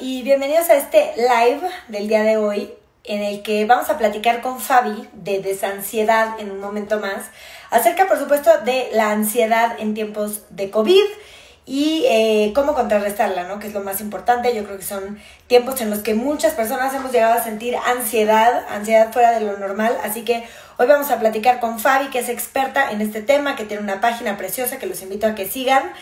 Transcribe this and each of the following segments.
y bienvenidos a este live del día de hoy en el que vamos a platicar con Fabi de Desansiedad en un momento más acerca, por supuesto, de la ansiedad en tiempos de COVID y cómo contrarrestarla, ¿no? Que es lo más importante. Yo creo que son tiempos en los que muchas personas hemos llegado a sentir ansiedad fuera de lo normal, así que hoy vamos a platicar con Fabi, que es experta en este tema, que tiene una página preciosa que los invito a que sigan.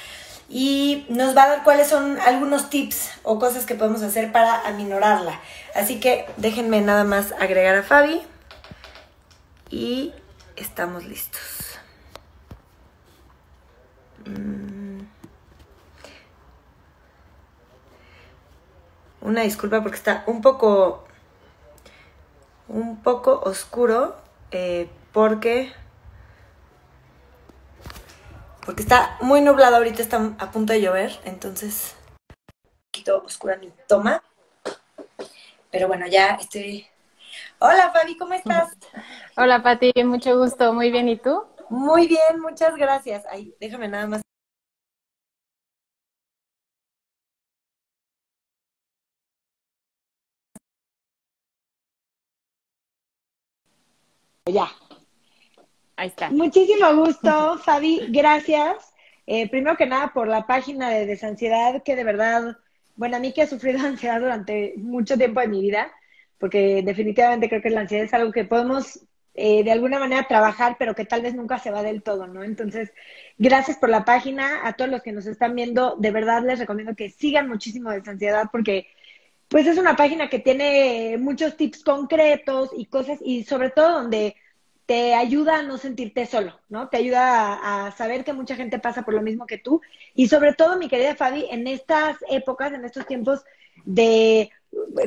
Y nos va a dar cuáles son algunos tips o cosas que podemos hacer para aminorarla. Así que déjenme nada más agregar a Fabi. Y estamos listos. Una disculpa porque está un poco oscuro. Porque está muy nublado, ahorita está a punto de llover, entonces un poquito oscura mi toma. Pero bueno, ya estoy... Hola, Fabi, ¿cómo estás? Hola, Patty, mucho gusto. Muy bien, ¿y tú? Muy bien, muchas gracias. Ay, déjame nada más. Ya. Ahí está. Muchísimo gusto, Fabi, gracias. Primero que nada por la página de Desansiedad, que de verdad, bueno, a mí que he sufrido ansiedad durante mucho tiempo de mi vida, porque definitivamente creo que la ansiedad es algo que podemos de alguna manera trabajar, pero que tal vez nunca se va del todo, ¿no? Entonces, gracias por la página. A todos los que nos están viendo, de verdad les recomiendo que sigan muchísimo Desansiedad, porque pues es una página que tiene muchos tips concretos y cosas, y sobre todo donde te ayuda a no sentirte solo, ¿no? Te ayuda a saber que mucha gente pasa por lo mismo que tú. Y sobre todo, mi querida Fabi, en estas épocas, en estos tiempos de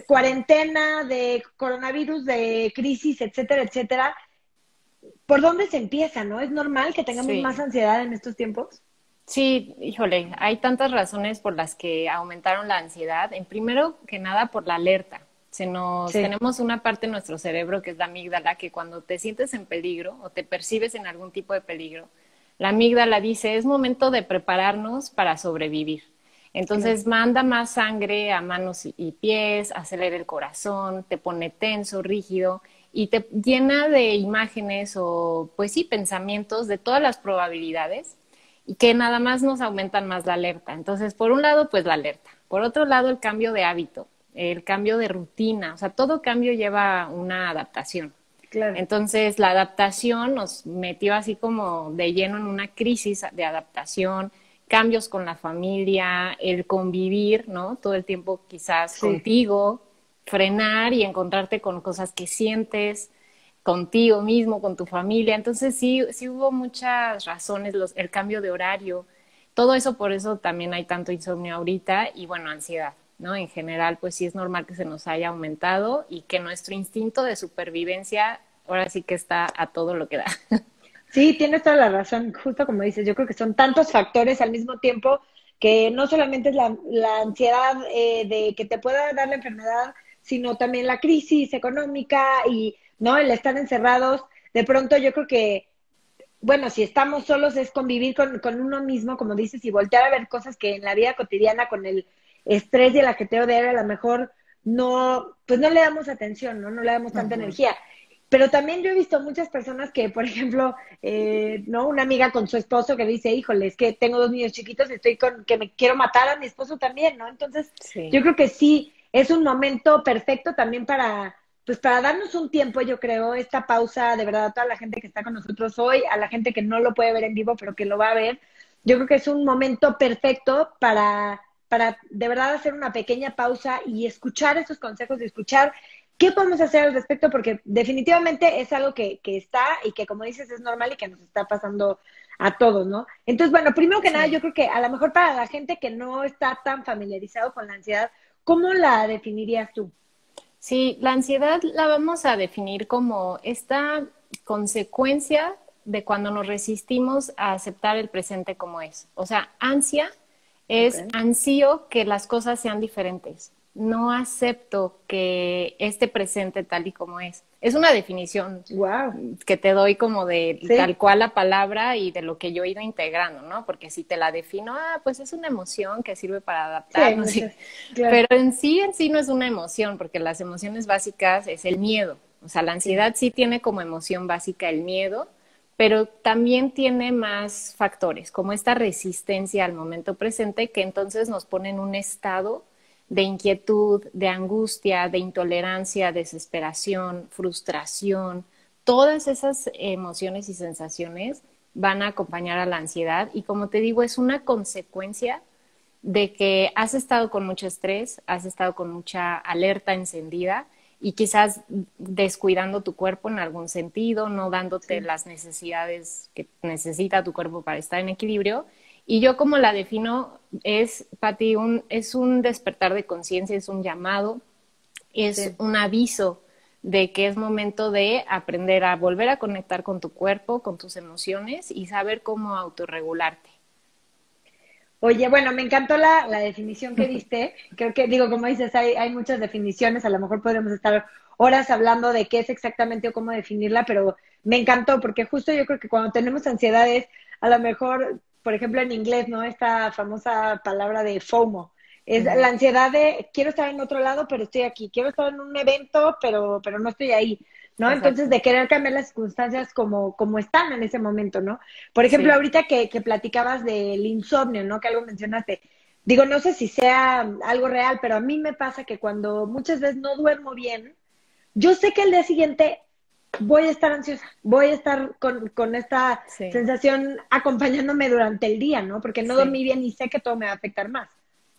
cuarentena, de coronavirus, de crisis, etcétera, etcétera, ¿por dónde se empieza, no? ¿Es normal que tengamos más ansiedad en estos tiempos? Sí, híjole, hay tantas razones por las que aumentaron la ansiedad. En primero que nada, por la alerta. Tenemos una parte de nuestro cerebro que es la amígdala, que cuando te sientes en peligro o te percibes en algún tipo de peligro, la amígdala dice, es momento de prepararnos para sobrevivir. Entonces manda más sangre a manos y pies, acelera el corazón, te pone tenso, rígido y te llena de imágenes o, pues sí, pensamientos de todas las probabilidades y que nada más nos aumentan más la alerta. Entonces, por un lado, pues la alerta. Por otro lado, el cambio de hábito. El cambio de rutina, o sea, todo cambio lleva una adaptación. Claro. Entonces, la adaptación nos metió así como de lleno en una crisis de adaptación, cambios con la familia, el convivir, ¿no? Todo el tiempo quizás contigo, frenar y encontrarte con cosas que sientes, contigo mismo, con tu familia. Entonces, sí hubo muchas razones, el cambio de horario, todo eso, por eso también hay tanto insomnio ahorita y, bueno, ansiedad, ¿no? En general, pues sí es normal que se nos haya aumentado y que nuestro instinto de supervivencia ahora sí que está a todo lo que da. Sí, tienes toda la razón, justo como dices, yo creo que son tantos factores al mismo tiempo que no solamente es la ansiedad de que te pueda dar la enfermedad, sino también la crisis económica y no el estar encerrados. De pronto yo creo que, bueno, si estamos solos es convivir con uno mismo, como dices, y voltear a ver cosas que en la vida cotidiana con el estrés y el ajeteo de él, a lo mejor no, pues no le damos atención, no le damos tanta energía. Pero también yo he visto muchas personas que, por ejemplo, ¿no? Una amiga con su esposo que dice, híjole, es que tengo dos niños chiquitos y estoy que me quiero matar a mi esposo también, ¿no? Entonces, yo creo que sí, es un momento perfecto también para, pues para darnos un tiempo, yo creo, esta pausa, de verdad, a toda la gente que está con nosotros hoy, a la gente que no lo puede ver en vivo, pero que lo va a ver, yo creo que es un momento perfecto para de verdad hacer una pequeña pausa y escuchar esos consejos, y escuchar qué podemos hacer al respecto, porque definitivamente es algo que está y que, como dices, es normal y que nos está pasando a todos, ¿no? Entonces, bueno, primero que nada, yo creo que a lo mejor para la gente que no está tan familiarizado con la ansiedad, ¿cómo la definirías tú? Sí, la ansiedad la vamos a definir como esta consecuencia de cuando nos resistimos a aceptar el presente como es. O sea, ansia es ansío que las cosas sean diferentes. no acepto que este presente tal y como es. Es una definición que te doy como de tal cual la palabra y de lo que yo he ido integrando, ¿no? Porque si te la defino, pues es una emoción que sirve para adaptarnos. Sí, claro. Pero en sí no es una emoción, porque las emociones básicas es el miedo. O sea, la ansiedad sí tiene como emoción básica el miedo, pero también tiene más factores, como esta resistencia al momento presente, que entonces nos pone en un estado de inquietud, de angustia, de intolerancia, desesperación, frustración. Todas esas emociones y sensaciones van a acompañar a la ansiedad y, como te digo, es una consecuencia de que has estado con mucho estrés, has estado con mucha alerta encendida y quizás descuidando tu cuerpo en algún sentido, no dándote las necesidades que necesita tu cuerpo para estar en equilibrio. Y yo, como la defino, es, Patty, es un despertar de conciencia, es un llamado, es un aviso de que es momento de aprender a volver a conectar con tu cuerpo, con tus emociones y saber cómo autorregularte. Oye, bueno, me encantó la definición que diste. Creo que, digo, como dices, hay muchas definiciones. A lo mejor podríamos estar horas hablando de qué es exactamente o cómo definirla, pero me encantó porque justo yo creo que cuando tenemos ansiedades, a lo mejor... Por ejemplo, en inglés, ¿no? Esta famosa palabra de FOMO. Es la ansiedad de quiero estar en otro lado, pero estoy aquí. Quiero estar en un evento, pero no estoy ahí, ¿no? Exacto. Entonces, de querer cambiar las circunstancias como están en ese momento, ¿no? Por ejemplo, ahorita que platicabas del insomnio, ¿no? Que algo mencionaste. Digo, no sé si sea algo real, pero a mí me pasa que cuando muchas veces no duermo bien, yo sé que el día siguiente... voy a estar ansiosa, voy a estar con esta sensación acompañándome durante el día, ¿no? Porque no dormí bien y sé que todo me va a afectar más.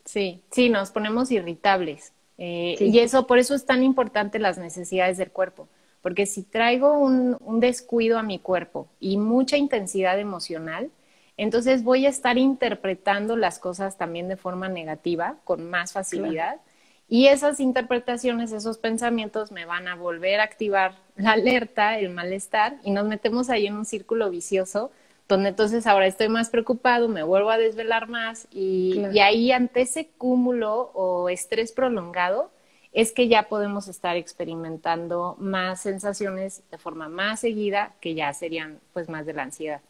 Sí, nos ponemos irritables. Y eso, por eso es tan importante las necesidades del cuerpo. Porque si traigo un descuido a mi cuerpo y mucha intensidad emocional, entonces voy a estar interpretando las cosas también de forma negativa, con más facilidad. Claro. Y esas interpretaciones, esos pensamientos me van a volver a activar la alerta, el malestar, y nos metemos ahí en un círculo vicioso donde entonces ahora estoy más preocupado, me vuelvo a desvelar más y, y ahí ante ese cúmulo o estrés prolongado es que ya podemos estar experimentando más sensaciones de forma más seguida que ya serían pues más de la ansiedad.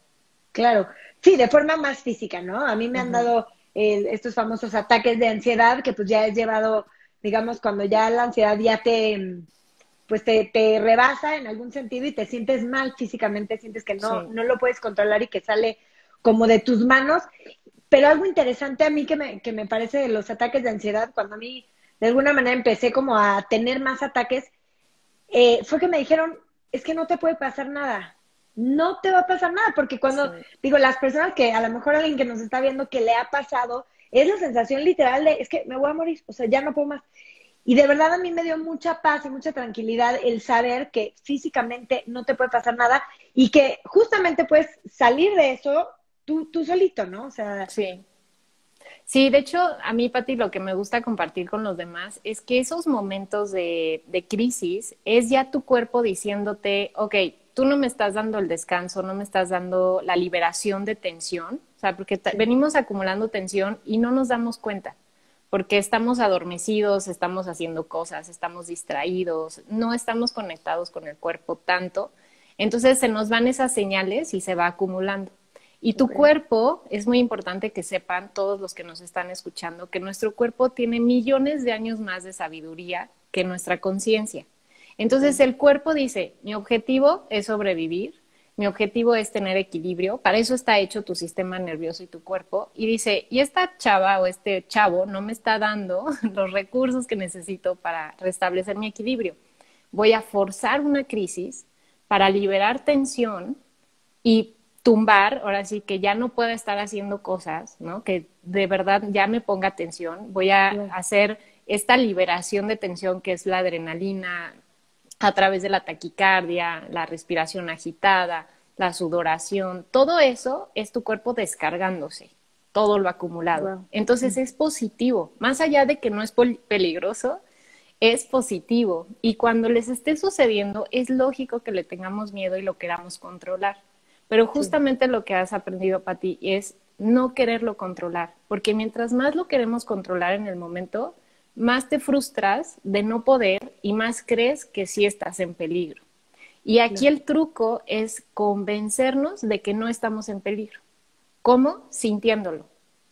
Claro, sí, de forma más física, ¿no? A mí me han dado estos famosos ataques de ansiedad que pues ya he llevado... digamos, cuando ya la ansiedad ya te rebasa en algún sentido y te sientes mal físicamente, sientes que no lo puedes controlar y que sale como de tus manos. Pero algo interesante a mí que me parece de los ataques de ansiedad, cuando a mí de alguna manera empecé como a tener más ataques, fue que me dijeron, es que no te puede pasar nada. No te va a pasar nada, porque cuando, digo, las personas que a lo mejor alguien que nos está viendo que le ha pasado... es la sensación literal de, es que me voy a morir, o sea, ya no puedo más. Y de verdad a mí me dio mucha paz y mucha tranquilidad el saber que físicamente no te puede pasar nada y que justamente puedes salir de eso tú solito, ¿no? O sea, sí, de hecho, a mí, Patty, lo que me gusta compartir con los demás es que esos momentos de crisis es ya tu cuerpo diciéndote, ok, tú no me estás dando el descanso, no me estás dando la liberación de tensión, o sea, porque venimos acumulando tensión y no nos damos cuenta, porque estamos adormecidos, estamos haciendo cosas, estamos distraídos, no estamos conectados con el cuerpo tanto, entonces se nos van esas señales y se va acumulando. Y tu cuerpo, es muy importante que sepan todos los que nos están escuchando, que nuestro cuerpo tiene millones de años más de sabiduría que nuestra conciencia. Entonces el cuerpo dice, mi objetivo es sobrevivir, mi objetivo es tener equilibrio, para eso está hecho tu sistema nervioso y tu cuerpo, y dice, y esta chava o este chavo no me está dando los recursos que necesito para restablecer mi equilibrio. Voy a forzar una crisis para liberar tensión y tumbar, ahora sí que ya no puedo estar haciendo cosas, ¿no? Que de verdad ya me ponga tensión, voy a hacer esta liberación de tensión que es la adrenalina, a través de la taquicardia, la respiración agitada, la sudoración, todo eso es tu cuerpo descargándose, todo lo acumulado. Entonces es positivo, más allá de que no es peligroso, es positivo. Y cuando les esté sucediendo, es lógico que le tengamos miedo y lo queramos controlar. Pero justamente lo que has aprendido, Patty, es no quererlo controlar, porque mientras más lo queremos controlar en el momento, más te frustras de no poder y más crees que sí estás en peligro. Y aquí el truco es convencernos de que no estamos en peligro. ¿Cómo? Sintiéndolo,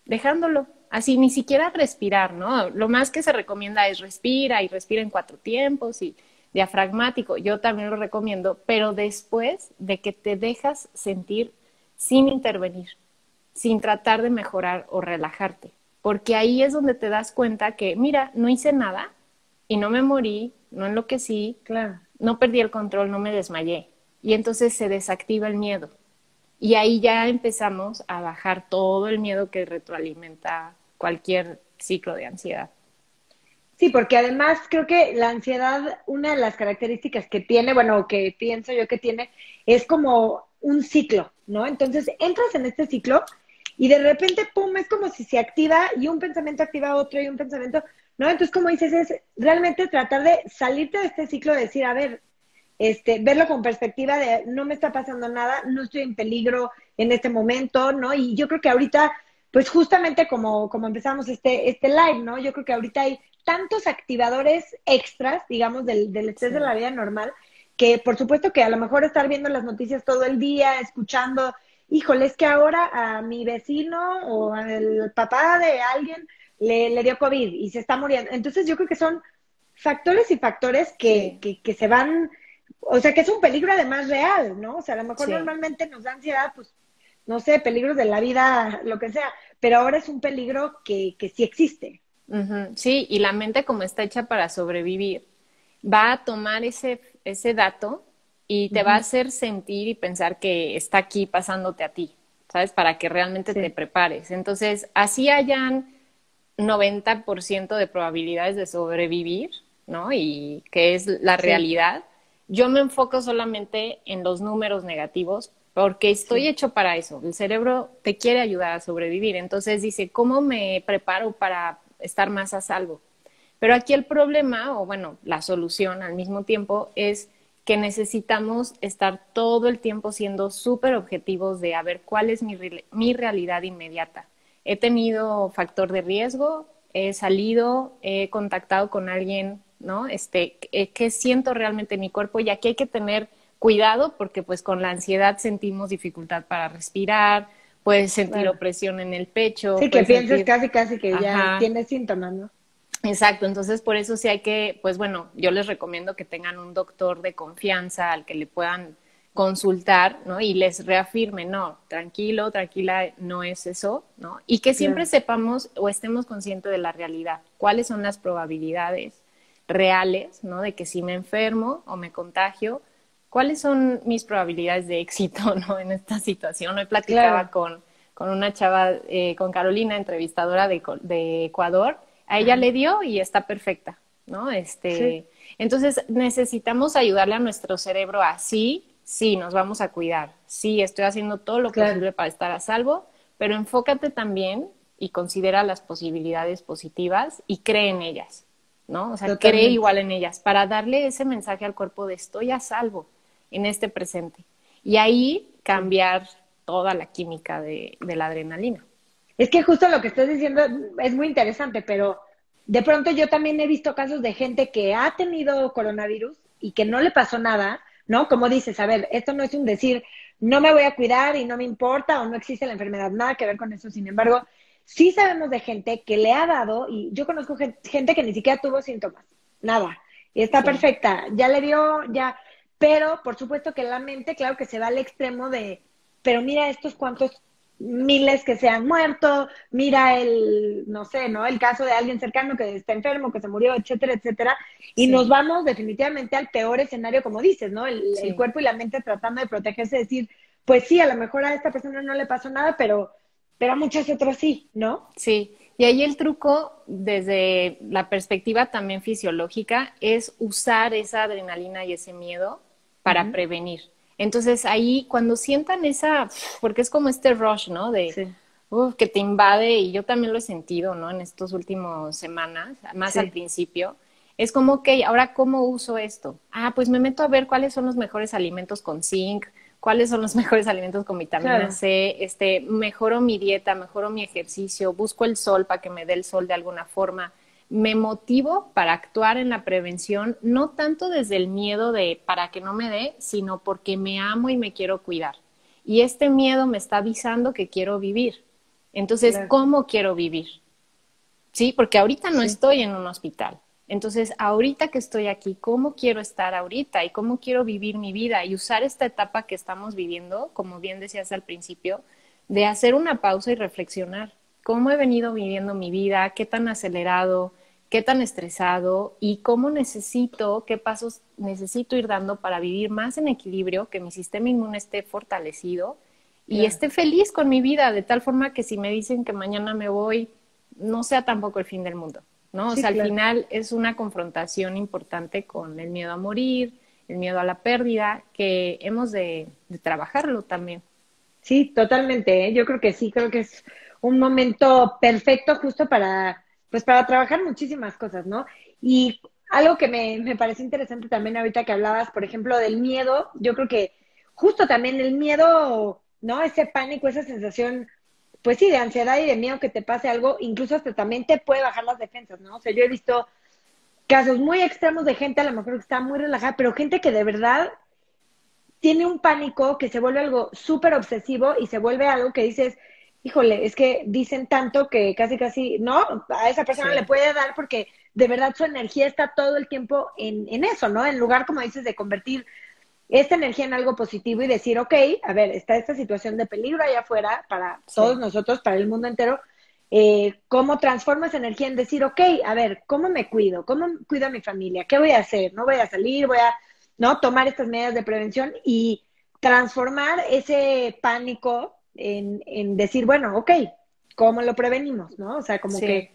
dejándolo. Así, ni siquiera respirar, ¿no? Lo más que se recomienda es respira y respira en 4 tiempos y diafragmático. Yo también lo recomiendo, pero después de que te dejas sentir sin intervenir, sin tratar de mejorar o relajarte. Porque ahí es donde te das cuenta que, mira, no hice nada y no me morí, no enloquecí, claro, no perdí el control, no me desmayé. Y entonces se desactiva el miedo. Y ahí ya empezamos a bajar todo el miedo que retroalimenta cualquier ciclo de ansiedad. Sí, porque además creo que la ansiedad, una de las características que tiene, bueno, que pienso yo que tiene, es como un ciclo, ¿no? Entonces entras en este ciclo y de repente, pum, es como si se activa y un pensamiento activa otro y un pensamiento, ¿no? Entonces, como dices, es realmente tratar de salirte de este ciclo, de decir, a ver, verlo con perspectiva de no me está pasando nada, no estoy en peligro en este momento, ¿no? Y yo creo que ahorita, pues justamente como empezamos este live, ¿no? Yo creo que ahorita hay tantos activadores extras, digamos, del estrés, sí, de la vida normal, que por supuesto que a lo mejor estar viendo las noticias todo el día, escuchando, híjole, es que ahora a mi vecino o al papá de alguien le dio COVID y se está muriendo. Entonces yo creo que son factores y factores que, sí, que se van... O sea, que es un peligro además real, ¿no? O sea, a lo mejor, sí, normalmente nos da ansiedad, pues, no sé, peligros de la vida, lo que sea. Pero ahora es un peligro que sí existe. Uh-huh. Sí, y la mente, como está hecha para sobrevivir, va a tomar ese dato y te, uh-huh, va a hacer sentir y pensar que está aquí pasándote a ti, ¿sabes? Para que realmente, sí, te prepares. Entonces, así hayan 90% de probabilidades de sobrevivir, ¿no? Y que es la, sí, realidad. Yo me enfoco solamente en los números negativos porque estoy, sí, hecho para eso. El cerebro te quiere ayudar a sobrevivir. Entonces dice, ¿cómo me preparo para estar más a salvo? Pero aquí el problema, o bueno, la solución al mismo tiempo, es que necesitamos estar todo el tiempo siendo súper objetivos de a ver cuál es mi realidad inmediata. He tenido factor de riesgo, he salido, he contactado con alguien, ¿no? ¿Qué siento realmente en mi cuerpo? Y aquí hay que tener cuidado porque pues con la ansiedad sentimos dificultad para respirar, puedes sentir, bueno, opresión en el pecho. Sí, que piensas sentir... casi que, ajá, ya tienes síntomas, ¿no? Exacto, entonces por eso sí hay que, pues bueno, yo les recomiendo que tengan un doctor de confianza al que le puedan consultar, ¿no? Y les reafirme, no, tranquilo, tranquila, no es eso, ¿no? Y que siempre, sí, sepamos o estemos conscientes de la realidad, cuáles son las probabilidades reales, ¿no? De que si me enfermo o me contagio, ¿cuáles son mis probabilidades de éxito, ¿no? En esta situación. Hoy platicaba, claro, con una chava, con Carolina, entrevistadora de Ecuador. A ella, uh-huh, le dio y está perfecta, ¿no? Sí. Entonces necesitamos ayudarle a nuestro cerebro así, sí, nos vamos a cuidar, sí, estoy haciendo todo lo, claro, posible para estar a salvo, pero enfócate también y considera las posibilidades positivas y cree en ellas, ¿no? O sea, cree igual en ellas, para darle ese mensaje al cuerpo de estoy a salvo en este presente. Y ahí cambiar toda la química de la adrenalina. Es que justo lo que estás diciendo es muy interesante, pero de pronto yo también he visto casos de gente que ha tenido coronavirus y que no le pasó nada, ¿no? Como dices, a ver, esto no es un decir, no me voy a cuidar y no me importa o no existe la enfermedad, nada que ver con eso, sin embargo... Sí sabemos de gente que le ha dado, y yo conozco gente que ni siquiera tuvo síntomas, nada, y está, sí, perfecta, ya le dio, ya, pero por supuesto que la mente, claro que se va al extremo de, pero mira estos cuantos miles que se han muerto, mira el, no sé, ¿no? El caso de alguien cercano que está enfermo, que se murió, etcétera, etcétera, y, sí, nos vamos definitivamente al peor escenario, como dices, ¿no? Sí, el cuerpo y la mente tratando de protegerse, decir, pues sí, a lo mejor a esta persona no le pasó nada, pero a muchas otras sí, ¿no? Sí, y ahí el truco, desde la perspectiva también fisiológica, es usar esa adrenalina y ese miedo para, uh-huh, prevenir. Entonces ahí, cuando sientan esa, porque es como este rush, ¿no? De, sí, que te invade, y yo también lo he sentido, ¿no? En estas últimas semanas, más, sí, al principio, es como, ok, ahora, ¿cómo uso esto? Ah, pues me meto a ver cuáles son los mejores alimentos con zinc, ¿cuáles son los mejores alimentos con vitamina, claro, C? Mejoro mi dieta, mejoro mi ejercicio, busco el sol para que me dé el sol de alguna forma. me motivo para actuar en la prevención, no tanto desde el miedo de para que no me dé, sino porque me amo y me quiero cuidar. Y este miedo me está avisando que quiero vivir. Entonces, claro. ¿Cómo quiero vivir? ¿Sí? Porque ahorita no estoy en un hospital. Entonces, ahorita que estoy aquí, ¿cómo quiero estar ahorita? ¿Y cómo quiero vivir mi vida? Y usar esta etapa que estamos viviendo, como bien decías al principio, de hacer una pausa y reflexionar. ¿Cómo he venido viviendo mi vida? ¿Qué tan acelerado? ¿Qué tan estresado? ¿Y cómo necesito, qué pasos necesito ir dando para vivir más en equilibrio, que mi sistema inmune esté fortalecido y esté feliz con mi vida? De tal forma que si me dicen que mañana me voy, no sea tampoco el fin del mundo, ¿no? Sí, o sea, claro. Al final es una confrontación importante con el miedo a morir, el miedo a la pérdida, que hemos de trabajarlo también. Sí, totalmente, ¿eh? Yo creo que sí, creo que es un momento perfecto justo para... pues para trabajar muchísimas cosas, ¿no? Y algo que me parece interesante también ahorita que hablabas, por ejemplo, del miedo, yo creo que justo también el miedo, ¿no? Ese pánico, esa sensación, pues sí, de ansiedad y de miedo que te pase algo, incluso hasta también te puede bajar las defensas, ¿no? O sea, yo he visto casos muy extremos de gente, a lo mejor que está muy relajada, pero gente que de verdad tiene un pánico que se vuelve algo súper obsesivo y se vuelve algo que dices... híjole, es que dicen tanto que casi, ¿no? A esa persona le puede dar porque de verdad su energía está todo el tiempo en eso, ¿no? En lugar, como dices, de convertir esta energía en algo positivo y decir, ok, a ver, está esta situación de peligro allá afuera para todos nosotros, para el mundo entero. ¿Cómo transformo esa energía en decir, ok, a ver, ¿cómo me cuido? ¿Cómo cuido a mi familia? ¿Qué voy a hacer? ¿No voy a salir? ¿Voy a tomar estas medidas de prevención? Y transformar ese pánico en decir, bueno, ok, ¿cómo lo prevenimos? ¿No? O sea, como que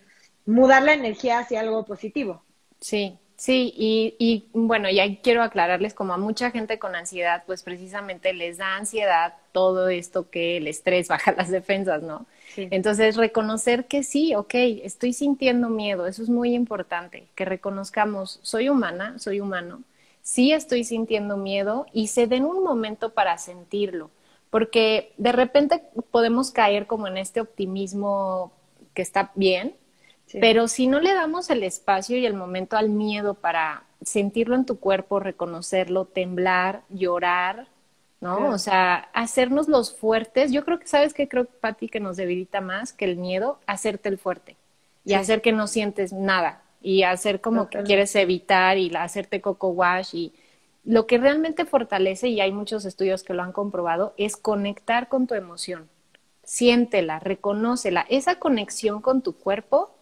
mudar la energía hacia algo positivo. Sí, sí, y bueno, y ahí quiero aclararles, como a mucha gente con ansiedad, pues precisamente les da ansiedad todo esto que el estrés baja las defensas, ¿no? Sí. Entonces, reconocer que sí, ok, estoy sintiendo miedo, eso es muy importante, que reconozcamos, soy humana, soy humano, sí estoy sintiendo miedo y se den un momento para sentirlo. Porque de repente podemos caer como en este optimismo que está bien, pero si no le damos el espacio y el momento al miedo para sentirlo en tu cuerpo, reconocerlo, temblar, llorar, ¿no? O sea, hacernos los fuertes. Yo creo que, ¿sabes qué creo, Patty, que nos debilita más que el miedo? Hacerte el fuerte y hacer que no sientes nada y hacer como que quieres evitar y hacerte coco wash y... Lo que realmente fortalece, y hay muchos estudios que lo han comprobado, es conectar con tu emoción. Siéntela, reconócela. Esa conexión con tu cuerpo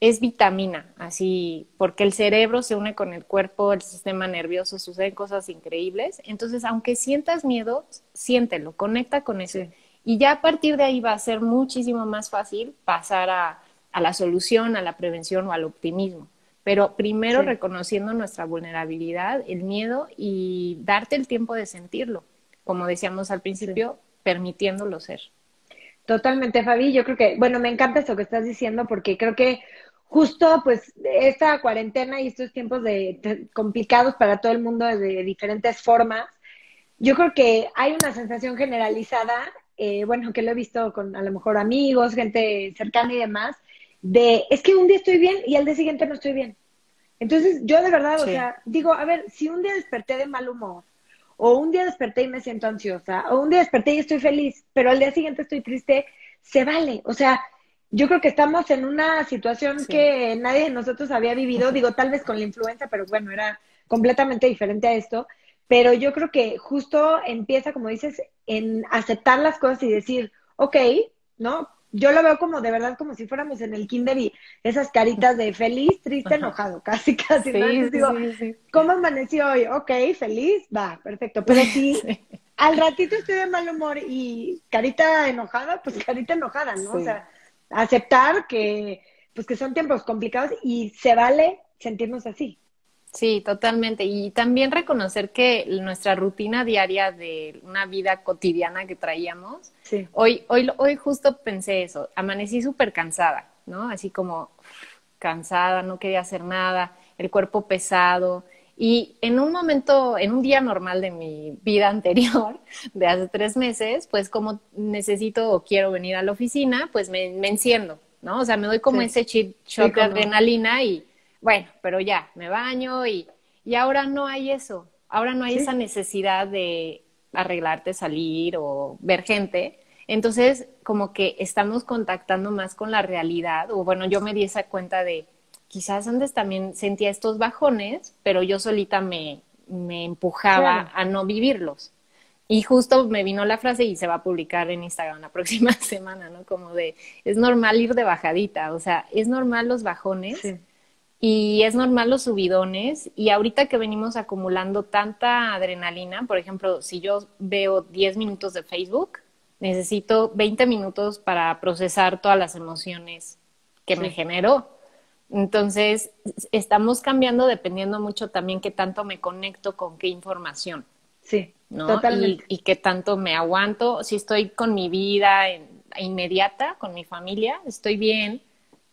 es vitamina, así, porque el cerebro se une con el cuerpo, el sistema nervioso, suceden cosas increíbles. Entonces, aunque sientas miedo, siéntelo, conecta con eso. Sí. Y ya a partir de ahí va a ser muchísimo más fácil pasar a la solución, a la prevención o al optimismo. Pero primero reconociendo nuestra vulnerabilidad, el miedo y darte el tiempo de sentirlo. Como decíamos al principio, permitiéndolo ser. Totalmente, Fabi. Yo creo que, bueno, me encanta eso que estás diciendo porque creo que justo pues esta cuarentena y estos tiempos complicados para todo el mundo de diferentes formas, yo creo que hay una sensación generalizada, bueno, que lo he visto con a lo mejor amigos, gente cercana y demás, de, es que un día estoy bien y al día siguiente no estoy bien. Entonces, yo de verdad, o sea, digo, a ver, si un día desperté de mal humor, o un día desperté y me siento ansiosa, o un día desperté y estoy feliz, pero al día siguiente estoy triste, se vale. O sea, yo creo que estamos en una situación que nadie de nosotros había vivido, digo, tal vez con la influenza, pero bueno, era completamente diferente a esto. Pero yo creo que justo empieza, como dices, en aceptar las cosas y decir, ok, ¿no? Yo lo veo como de verdad como si fuéramos en el kinder y esas caritas de feliz, triste, enojado, casi. Sí, ¿no? Entonces digo, ¿cómo amaneció hoy? Ok, feliz, va, perfecto. Pero si al ratito estoy de mal humor y carita enojada, pues carita enojada, ¿no? O sea, aceptar que, pues, que son tiempos complicados y se vale sentirnos así. Sí, totalmente. Y también reconocer que nuestra rutina diaria de una vida cotidiana que traíamos, hoy justo pensé eso, amanecí súper cansada, ¿no? Así como cansada, no quería hacer nada, el cuerpo pesado. Y en un momento, en un día normal de mi vida anterior, de hace 3 meses, pues como necesito o quiero venir a la oficina, pues me enciendo. ¿no? O sea, me doy como ese shot de adrenalina y, bueno, pero ya, me baño y ahora no hay eso. Ahora no hay esa necesidad de arreglarte, salir o ver gente. Entonces, como que estamos contactando más con la realidad. O bueno, yo me di esa cuenta de, quizás antes también sentía estos bajones, pero yo solita me empujaba a no vivirlos. Y justo me vino la frase y se va a publicar en Instagram la próxima semana, ¿no? Como de, es normal ir de bajadita, o sea, es normal los bajones y es normal los subidones. Y ahorita que venimos acumulando tanta adrenalina, por ejemplo, si yo veo 10 minutos de Facebook, necesito 20 minutos para procesar todas las emociones que me generó. Entonces, estamos cambiando dependiendo mucho también qué tanto me conecto con qué información. Sí, ¿no? Totalmente. Y qué tanto me aguanto. Si estoy con mi vida inmediata, con mi familia, estoy bien,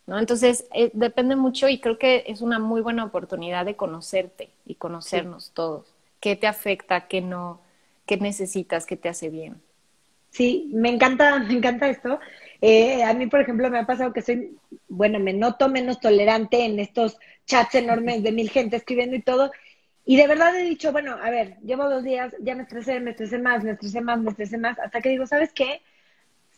¿no? Entonces, depende mucho y creo que es una muy buena oportunidad de conocerte y conocernos todos. ¿Qué te afecta? ¿Qué no? ¿Qué necesitas? ¿Qué te hace bien? Sí, me encanta esto. A mí, por ejemplo, me ha pasado que soy, bueno, me noto menos tolerante en estos chats enormes de 1000 gente escribiendo y todo. Y de verdad he dicho, bueno, a ver, llevo 2 días, ya me estresé más, hasta que digo, ¿sabes qué?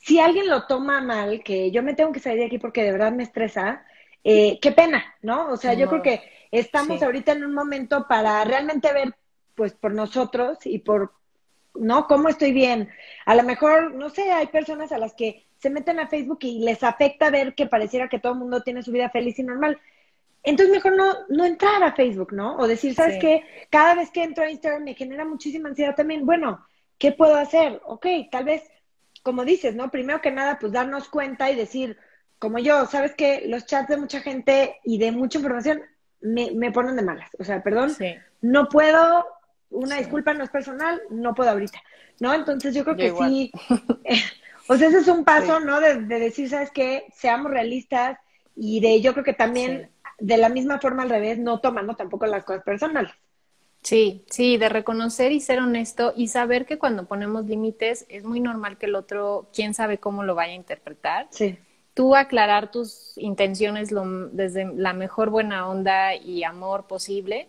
Si alguien lo toma mal, que yo me tengo que salir de aquí porque de verdad me estresa, qué pena, ¿no? O sea, yo creo que estamos ahorita en un momento para realmente ver, pues, por nosotros y por, ¿no? ¿Cómo estoy bien? A lo mejor, no sé, hay personas a las que se meten a Facebook y les afecta ver que pareciera que todo el mundo tiene su vida feliz y normal. Entonces mejor no entrar a Facebook, ¿no? O decir, ¿sabes qué? Cada vez que entro a Instagram me genera muchísima ansiedad también. Bueno, ¿qué puedo hacer? Ok, tal vez, como dices, ¿no? Primero que nada, pues darnos cuenta y decir, como yo, ¿sabes qué? Los chats de mucha gente y de mucha información me ponen de malas. O sea, perdón, no puedo... Una disculpa, no es personal, no puedo ahorita, ¿no? Entonces yo creo que sí, o sea, ese es un paso, ¿no? De decir, ¿sabes qué? Seamos realistas y de yo creo que también de la misma forma al revés, no tomando tampoco las cosas personales. Sí, de reconocer y ser honesto y saber que cuando ponemos límites es muy normal que el otro, quién sabe cómo lo vaya a interpretar. Sí. Tú aclarar tus intenciones desde la mejor buena onda y amor posible,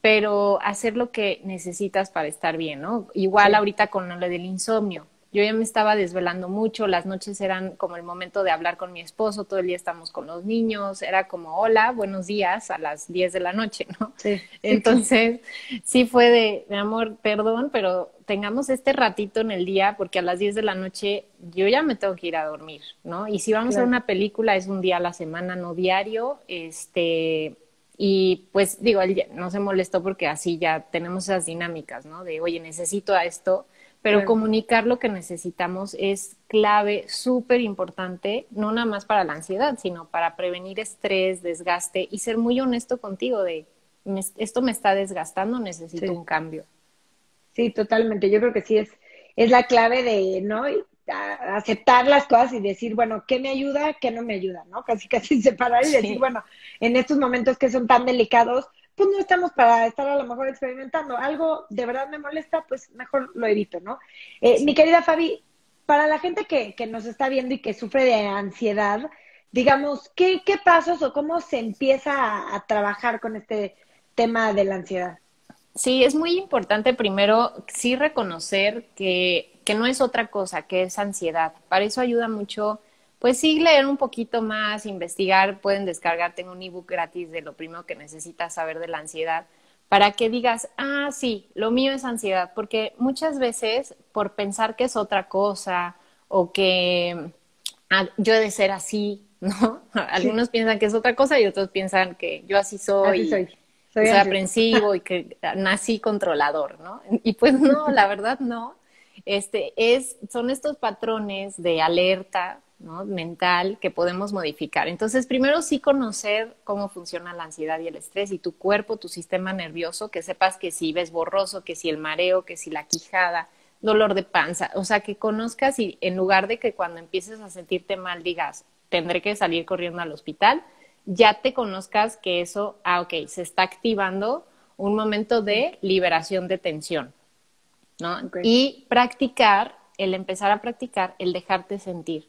pero hacer lo que necesitas para estar bien, ¿no? Igual ahorita con lo del insomnio. Yo ya me estaba desvelando mucho, las noches eran como el momento de hablar con mi esposo, todo el día estamos con los niños, era como, hola, buenos días, a las 10 de la noche, ¿no? Sí. Entonces, sí fue de, mi amor, perdón, pero tengamos este ratito en el día, porque a las 10 de la noche yo ya me tengo que ir a dormir, ¿no? Y si vamos a una película, es un día a la semana, no diario, Y pues digo, él no se molestó porque así ya tenemos esas dinámicas, ¿no? De, oye, necesito a esto, pero comunicar lo que necesitamos es clave, súper importante, no nada más para la ansiedad, sino para prevenir estrés, desgaste y ser muy honesto contigo de, esto me está desgastando, necesito un cambio. Sí, totalmente. Yo creo que sí es la clave de, ¿no? Aceptar las cosas y decir, bueno, ¿qué me ayuda? ¿Qué no me ayuda? ¿No? Casi separar y decir, bueno, en estos momentos que son tan delicados, pues no estamos para estar a lo mejor experimentando. Algo de verdad me molesta, pues mejor lo evito, ¿no? Mi querida Fabi, para la gente que nos está viendo y que sufre de ansiedad, digamos, ¿qué pasos o cómo se empieza a trabajar con este tema de la ansiedad? Sí, es muy importante primero sí reconocer que no es otra cosa, que es ansiedad. Para eso ayuda mucho, pues sí, leer un poquito más, investigar, pueden descargar, tengo un ebook gratis de lo primero que necesitas saber de la ansiedad, para que digas, ah, sí, lo mío es ansiedad, porque muchas veces por pensar que es otra cosa o que yo he de ser así, ¿no? Algunos piensan que es otra cosa y otros piensan que yo así soy. Así soy. Soy aprensivo y que nací controlador, ¿no? Y pues no, la verdad no. Son estos patrones de alerta, ¿no? Mental que podemos modificar. Entonces, primero sí conocer cómo funciona la ansiedad y el estrés y tu cuerpo, tu sistema nervioso, que sepas que si ves borroso, que si el mareo, que si la quijada, dolor de panza. O sea, que conozcas y en lugar de que cuando empieces a sentirte mal digas, tendré que salir corriendo al hospital, ya te conozcas que eso, se está activando un momento de liberación de tensión, ¿no? Okay. Y practicar, el empezar a practicar, el dejarte sentir.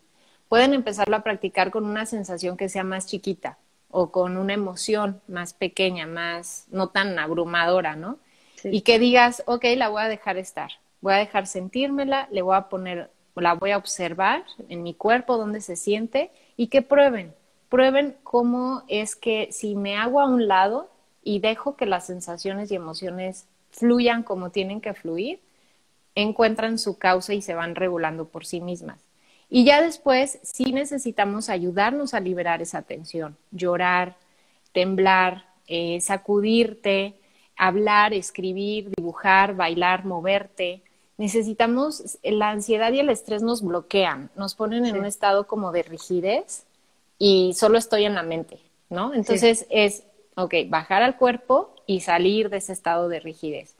pueden empezarlo a practicar con una sensación que sea más chiquita o con una emoción más pequeña, más no tan abrumadora, ¿no? Sí. Y que digas, ok, la voy a dejar estar, voy a dejar sentírmela, le voy a poner, la voy a observar en mi cuerpo, dónde se siente, y que prueben cómo es que si me hago a un lado y dejo que las sensaciones y emociones fluyan como tienen que fluir, encuentran su causa y se van regulando por sí mismas. Y ya después sí necesitamos ayudarnos a liberar esa tensión, llorar, temblar, sacudirte, hablar, escribir, dibujar, bailar, moverte. Necesitamos, la ansiedad y el estrés nos bloquean, nos ponen en un estado como de rigidez y solo estoy en la mente, ¿no? Entonces es, ok, bajar al cuerpo y salir de ese estado de rigidez.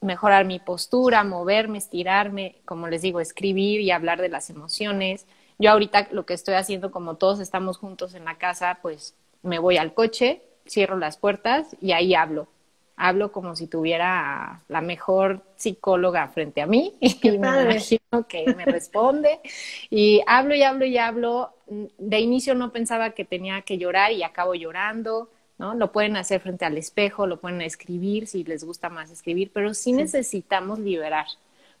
Mejorar mi postura, moverme, estirarme, como les digo, escribir y hablar de las emociones. Yo ahorita lo que estoy haciendo, como todos estamos juntos en la casa, pues me voy al coche, cierro las puertas y ahí hablo. Hablo como si tuviera a la mejor psicóloga frente a mí y me imagino que me responde. Y hablo y hablo y hablo. De inicio no pensaba que tenía que llorar y acabo llorando, ¿no? Lo pueden hacer frente al espejo, lo pueden escribir si les gusta más escribir, pero sí necesitamos liberar,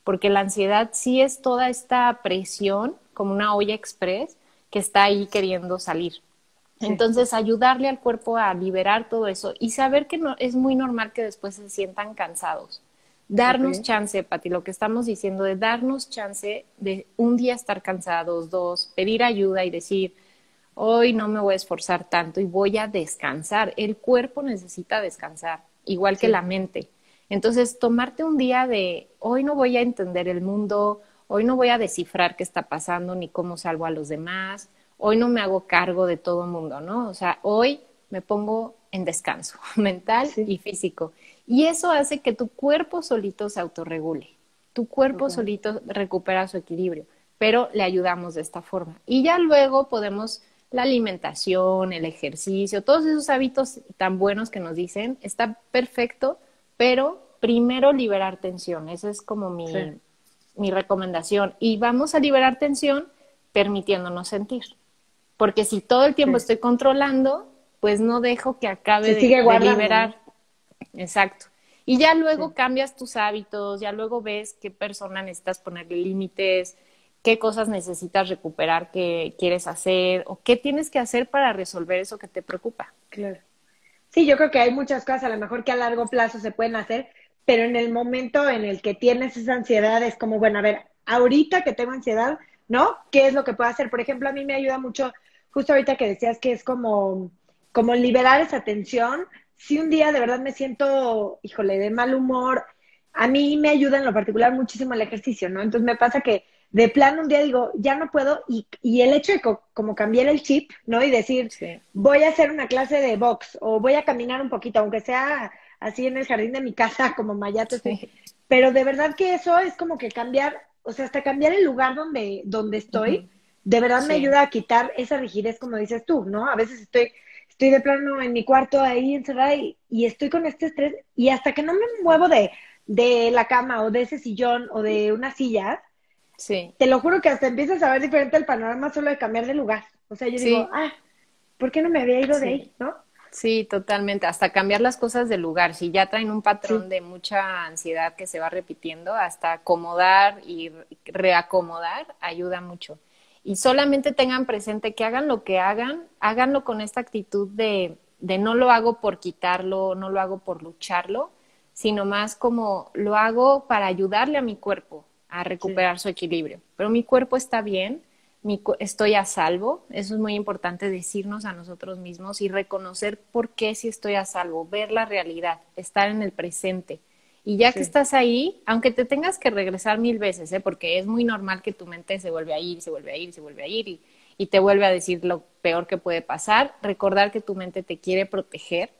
porque la ansiedad sí es toda esta presión, como una olla express, que está ahí queriendo salir. Sí. Entonces, ayudarle al cuerpo a liberar todo eso y saber que no, es muy normal que después se sientan cansados. Darnos chance, Patty, lo que estamos diciendo de darnos chance de un día estar cansados, dos, pedir ayuda y decir, hoy no me voy a esforzar tanto y voy a descansar. El cuerpo necesita descansar, igual que la mente. Entonces, tomarte un día de hoy no voy a entender el mundo, hoy no voy a descifrar qué está pasando ni cómo salvo a los demás, hoy no me hago cargo de todo el mundo, ¿no? O sea, hoy me pongo en descanso mental y físico. Y eso hace que tu cuerpo solito se autorregule. Tu cuerpo solito recupera su equilibrio, pero le ayudamos de esta forma. Y ya luego podemos... La alimentación, el ejercicio, todos esos hábitos tan buenos que nos dicen, está perfecto, pero primero liberar tensión. Esa es como mi recomendación. Y vamos a liberar tensión permitiéndonos sentir. Porque si todo el tiempo estoy controlando, pues no dejo que acabe de liberar. Exacto. Y ya luego cambias tus hábitos, ya luego ves qué persona necesitas ponerle límites, qué cosas necesitas recuperar, qué quieres hacer o qué tienes que hacer para resolver eso que te preocupa. Claro. Sí, yo creo que hay muchas cosas a lo mejor que a largo plazo se pueden hacer, pero en el momento en el que tienes esa ansiedad es como, bueno, a ver, ahorita que tengo ansiedad, ¿no? ¿Qué es lo que puedo hacer? Por ejemplo, a mí me ayuda mucho, justo ahorita que decías que es como liberar esa tensión. Si un día de verdad me siento, híjole, de mal humor, a mí me ayuda en lo particular muchísimo el ejercicio, ¿no? Entonces me pasa que de plano un día digo, ya no puedo, y el hecho de como cambiar el chip, ¿no? Y decir, voy a hacer una clase de box, o voy a caminar un poquito, aunque sea así en el jardín de mi casa, como Mayato, pero de verdad que eso es como que cambiar, o sea, hasta cambiar el lugar donde estoy, de verdad me ayuda a quitar esa rigidez, como dices tú, ¿no? A veces estoy de plano en mi cuarto ahí encerrada y estoy con este estrés, y hasta que no me muevo de la cama, o de ese sillón, o de una silla, te lo juro que hasta empiezas a ver diferente el panorama solo de cambiar de lugar. O sea, yo digo, ¿por qué no me había ido de ahí? ¿No? Sí, totalmente. Hasta cambiar las cosas de lugar. Si ya traen un patrón de mucha ansiedad que se va repitiendo, hasta acomodar y reacomodar ayuda mucho. Y solamente tengan presente que hagan lo que hagan, háganlo con esta actitud de no lo hago por quitarlo, no lo hago por lucharlo, sino más como lo hago para ayudarle a mi cuerpo a recuperar su equilibrio. Pero mi cuerpo está bien, estoy a salvo. Eso es muy importante decirnos a nosotros mismos y reconocer por qué sí estoy a salvo, ver la realidad, estar en el presente. Y ya que estás ahí, aunque te tengas que regresar 1000 veces, ¿eh? Porque es muy normal que tu mente se vuelve a ir, se vuelve a ir, se vuelve a ir y te vuelve a decir lo peor que puede pasar, recordar que tu mente te quiere proteger,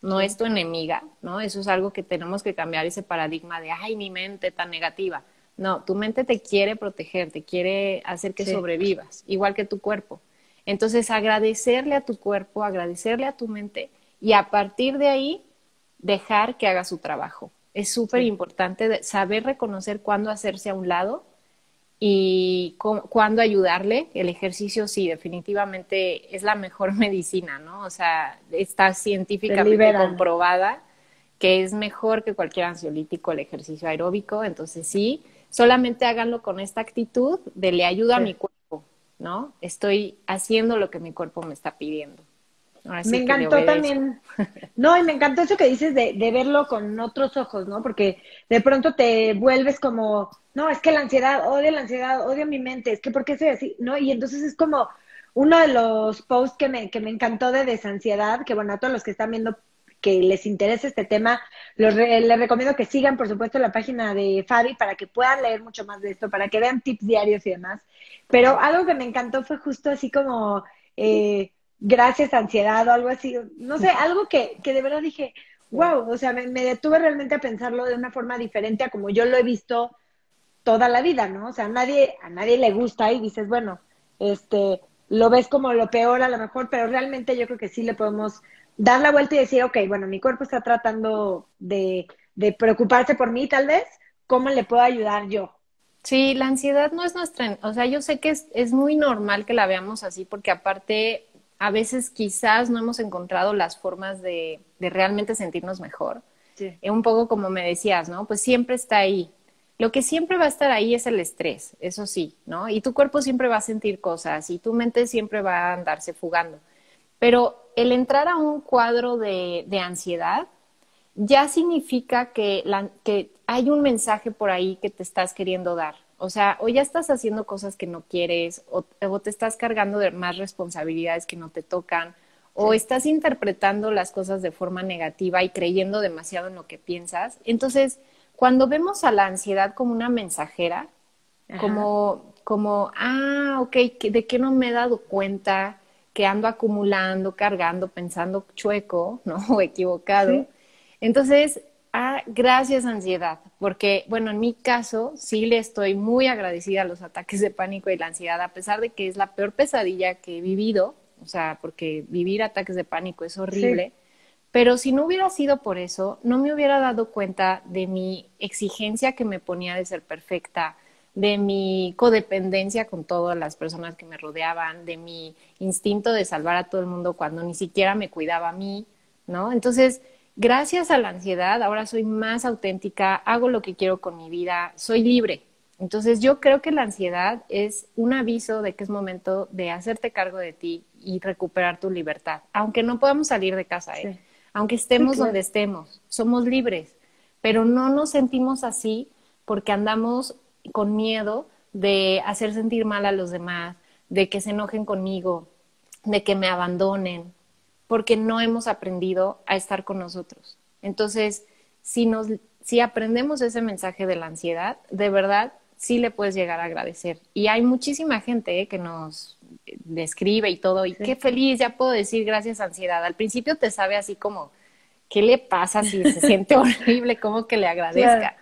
no es tu enemiga, ¿no? Eso es algo que tenemos que cambiar, ese paradigma de, ay, mi mente tan negativa. No, tu mente te quiere proteger, te quiere hacer que sobrevivas, igual que tu cuerpo. Entonces, agradecerle a tu cuerpo, agradecerle a tu mente y a partir de ahí dejar que haga su trabajo. Es súper importante saber reconocer cuándo hacerse a un lado y cuándo ayudarle. El ejercicio sí, definitivamente es la mejor medicina, ¿no? O sea, está científicamente comprobada que es mejor que cualquier ansiolítico el ejercicio aeróbico. Entonces sí, solamente háganlo con esta actitud de le ayudo a mi cuerpo, ¿no? Estoy haciendo lo que mi cuerpo me está pidiendo. Ahora sí me encantó también, no, y me encantó eso que dices de verlo con otros ojos, ¿no? Porque de pronto te vuelves como, no, es que la ansiedad, odio mi mente, es que ¿por qué soy así? ¿No? Y entonces es como uno de los posts que me encantó de Desansiedad, que bueno, a todos los que están viendo que les interesa este tema, les recomiendo que sigan, por supuesto, la página de Fabi para que puedan leer mucho más de esto, para que vean tips diarios y demás. Pero algo que me encantó fue justo así como... gracias, ansiedad o algo así, no sé, algo que de verdad dije, wow, o sea, me detuve realmente a pensarlo de una forma diferente a como yo lo he visto toda la vida, ¿no? O sea, a nadie le gusta y dices, bueno, lo ves como lo peor a lo mejor, pero realmente yo creo que sí le podemos dar la vuelta y decir, ok, bueno, mi cuerpo está tratando de preocuparse por mí tal vez, ¿cómo le puedo ayudar yo? Sí, la ansiedad no es nuestra, o sea, yo sé que es muy normal que la veamos así porque aparte... A veces quizás no hemos encontrado las formas de realmente sentirnos mejor. Sí. Un poco como me decías, ¿no? Pues siempre está ahí. Lo que siempre va a estar ahí es el estrés, eso sí, ¿no? Y tu cuerpo siempre va a sentir cosas y tu mente siempre va a andarse fugando. Pero el entrar a un cuadro de ansiedad ya significa que hay un mensaje por ahí que te estás queriendo dar. O sea, o ya estás haciendo cosas que no quieres, o te estás cargando de más responsabilidades que no te tocan, o sí, estás interpretando las cosas de forma negativa y creyendo demasiado en lo que piensas. Entonces, cuando vemos a la ansiedad como una mensajera, como, ah, ok, ¿de qué no me he dado cuenta? Que ando acumulando, cargando, pensando chueco, ¿no? O equivocado. Sí. Entonces... Ah, gracias, ansiedad, porque, bueno, en mi caso sí le estoy muy agradecida a los ataques de pánico y la ansiedad, a pesar de que es la peor pesadilla que he vivido, o sea, porque vivir ataques de pánico es horrible, sí, pero si no hubiera sido por eso, no me hubiera dado cuenta de mi exigencia que me ponía de ser perfecta, de mi codependencia con todas las personas que me rodeaban, de mi instinto de salvar a todo el mundo cuando ni siquiera me cuidaba a mí, ¿no? Entonces... Gracias a la ansiedad, ahora soy más auténtica, hago lo que quiero con mi vida, soy libre. Entonces yo creo que la ansiedad es un aviso de que es momento de hacerte cargo de ti y recuperar tu libertad. Aunque no podamos salir de casa, sí, aunque estemos, sí, claro, donde estemos, somos libres. Pero no nos sentimos así porque andamos con miedo de hacer sentir mal a los demás, de que se enojen conmigo, de que me abandonen, porque no hemos aprendido a estar con nosotros. Entonces, si aprendemos ese mensaje de la ansiedad, de verdad, sí le puedes llegar a agradecer. Y hay muchísima gente que nos describe y todo, y sí, qué feliz, ya puedo decir gracias, ansiedad. Al principio te sabe así como, ¿qué le pasa si se siente horrible? ¿Cómo que le agradezca? Claro.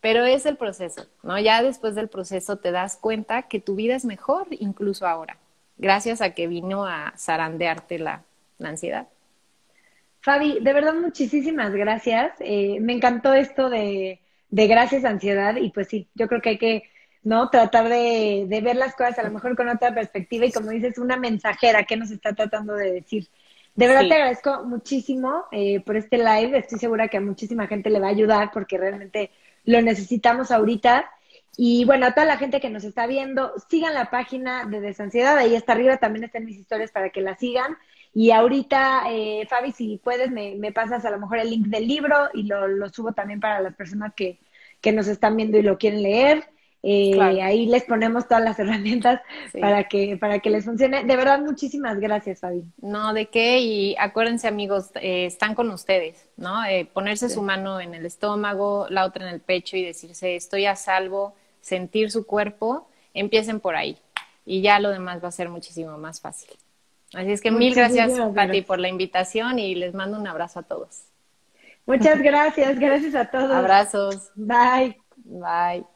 Pero es el proceso, ¿no? Ya después del proceso te das cuenta que tu vida es mejor, incluso ahora, gracias a que vino a zarandearte la ansiedad. Fabi, de verdad muchísimas gracias. Me encantó esto de gracias, ansiedad, y pues sí, yo creo que hay que, ¿no?, tratar de ver las cosas a lo mejor con otra perspectiva y, como dices, una mensajera que nos está tratando de decir. De verdad, sí, te agradezco muchísimo por este live. Estoy segura que a muchísima gente le va a ayudar porque realmente lo necesitamos ahorita. Y bueno, a toda la gente que nos está viendo, sigan la página de Desansiedad. Ahí está arriba, también están mis historias para que la sigan. Y ahorita, Fabi, si puedes, me pasas a lo mejor el link del libro y lo subo también para las personas que nos están viendo y lo quieren leer. Claro. Ahí les ponemos todas las herramientas, sí, para que les funcione. De verdad, muchísimas gracias, Fabi. No, ¿de qué? Y acuérdense, amigos, están con ustedes, ¿no? Ponerse, sí, su mano en el estómago, la otra en el pecho y decirse, estoy a salvo, sentir su cuerpo. Empiecen por ahí y ya lo demás va a ser muchísimo más fácil. Así es que muchas gracias, Patty, por la invitación y les mando un abrazo a todos. Muchas gracias, gracias a todos. Abrazos. Bye. Bye.